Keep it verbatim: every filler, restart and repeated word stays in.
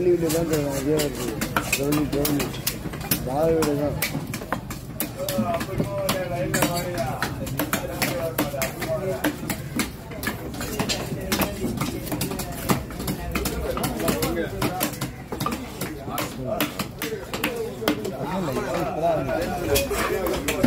ஜவுளி வீடு தான் தெரியும். அதே இருக்குது ஜவுளி ஜவுளி வாழை வீடு தான். I'm going to go to the hospital.